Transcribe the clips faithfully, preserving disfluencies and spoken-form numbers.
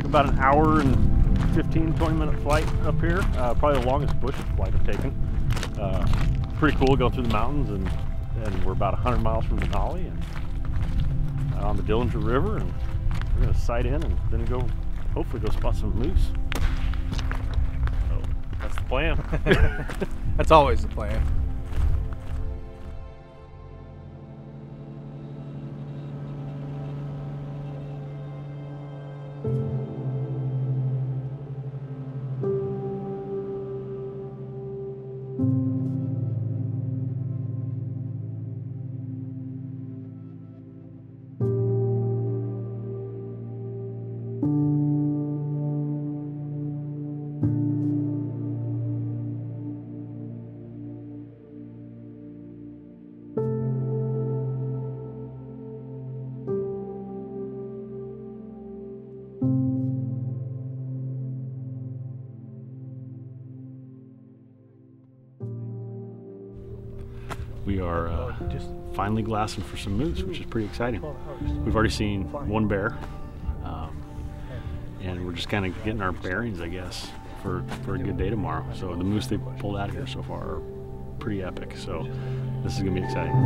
took about an hour and fifteen, twenty minute flight up here. Uh, probably the longest bush flight I've taken. Uh, pretty cool going through the mountains, and, and we're about one hundred miles from Denali and uh, on the Dillinger River, and we're going to sight in and then go, hopefully go spot some moose. So that's the plan. That's always the plan. We are uh, just finally glassing for some moose, which is pretty exciting. We've already seen one bear, um, and we're just kind of getting our bearings, I guess, for, for a good day tomorrow. So the moose they pulled out of here so far are pretty epic, so this is going to be exciting.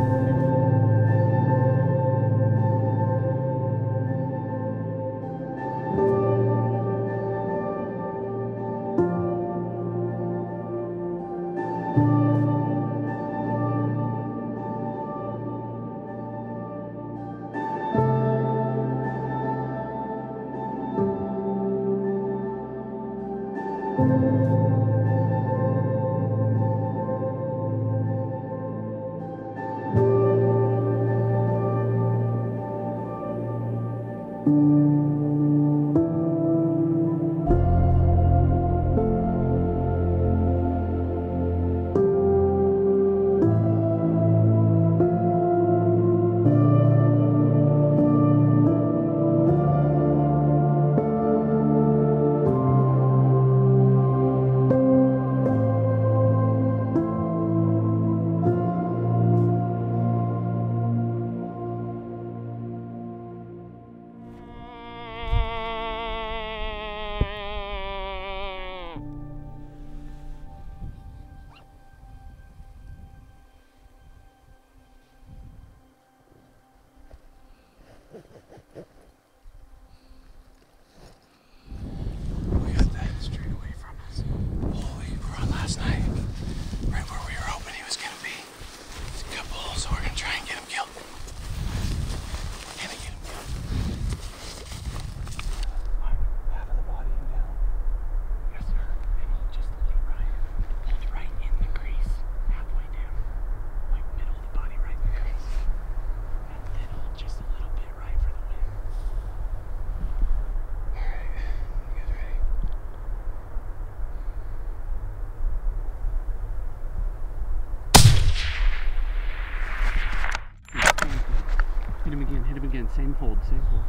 Hit him again, hit him again, same hold, same hold.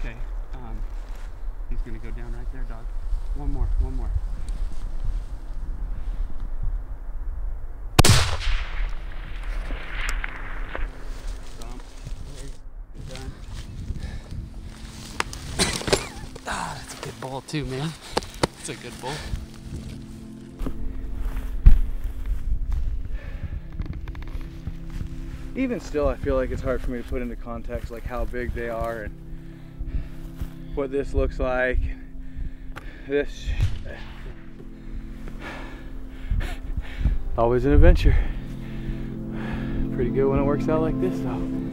Okay, um, he's gonna go down right there, dog. One more, one more. Dump. You're done. Ah, that's a good ball too, man. That's a good ball. Even still, I feel like it's hard for me to put into context like how big they are and what this looks like. This always an adventure. Pretty good when it works out like this, though.